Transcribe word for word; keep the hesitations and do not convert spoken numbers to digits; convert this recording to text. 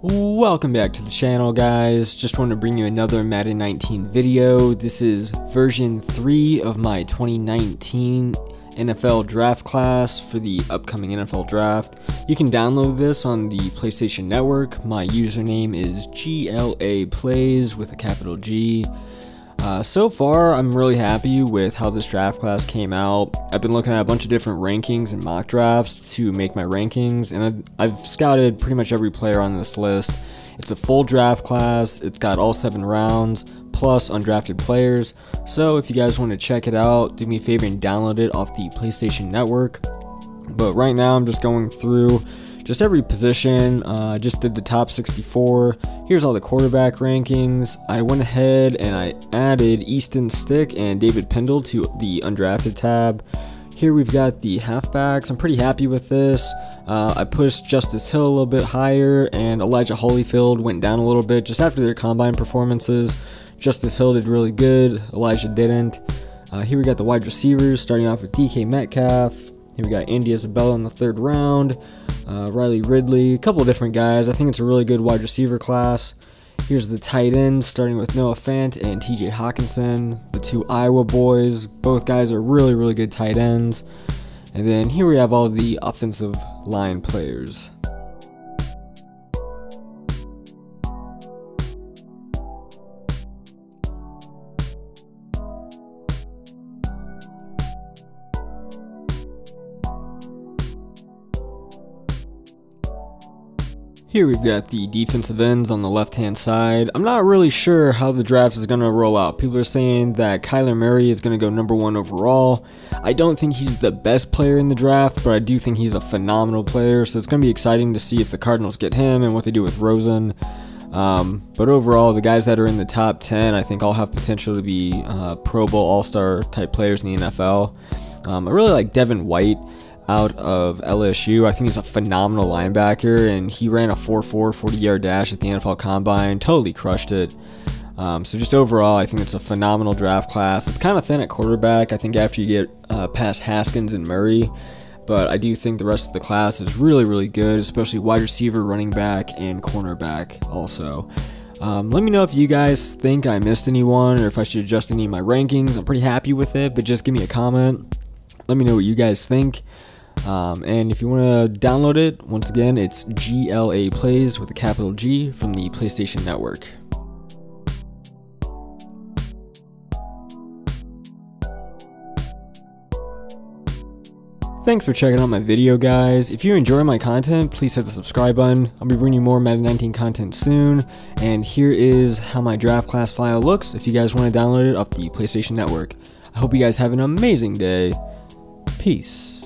Welcome back to the channel, guys. Just wanted to bring you another Madden nineteen video. This is version three of my twenty nineteen N F L draft class for the upcoming N F L draft. You can download this on the PlayStation Network. My username is GLAPlays with a capital G. Uh, so far, I'm really happy with how this draft class came out. I've been looking at a bunch of different rankings and mock drafts to make my rankings, and I've, I've scouted pretty much every player on this list. It's a full draft class. It's got all seven rounds, plus undrafted players. So if you guys want to check it out, do me a favor and download it off the PlayStation Network. But right now, I'm just going through just every position. Uh, just did the top sixty-four. Here's all the quarterback rankings. I went ahead and I added Easton Stick and David Pendle to the undrafted tab. Here we've got the halfbacks. I'm pretty happy with this. Uh, I pushed Justice Hill a little bit higher, and Elijah Holyfield went down a little bit just after their combine performances. Justice Hill did really good. Elijah didn't. Uh, here we got the wide receivers, starting off with D K Metcalf. Here we got Andy Isabella in the third round. Uh, Riley Ridley, a couple of different guys. I think it's a really good wide receiver class. Here's the tight ends, starting with Noah Fant and T J Hawkinson, the two Iowa boys. Both guys are really, really good tight ends. And then here we have all the offensive line players. Here we've got the defensive ends on the left-hand side. I'm not really sure how the draft is going to roll out. People are saying that Kyler Murray is going to go number one overall. I don't think he's the best player in the draft, but I do think he's a phenomenal player, so it's going to be exciting to see if the Cardinals get him and what they do with Rosen. Um, but overall, the guys that are in the top ten, I think all have potential to be uh, Pro Bowl All-Star type players in the N F L. Um, I really like Devin White out of L S U. I think he's a phenomenal linebacker, and he ran a four four forty yard dash at the N F L Combine, totally crushed it. Um, so just overall, I think it's a phenomenal draft class. It's kind of thin at quarterback, I think, after you get uh, past Haskins and Murray, but I do think the rest of the class is really, really good, especially wide receiver, running back, and cornerback also. Um, let me know if you guys think I missed anyone or if I should adjust any of my rankings. I'm pretty happy with it, but just give me a comment. Let me know what you guys think. Um, and if you want to download it, once again, it's GLAPlays with a capital G from the PlayStation Network. Thanks for checking out my video, guys. If you enjoy my content, please hit the subscribe button. I'll be bringing you more Madden nineteen content soon. And here is how my draft class file looks if you guys want to download it off the PlayStation Network. I hope you guys have an amazing day. Peace.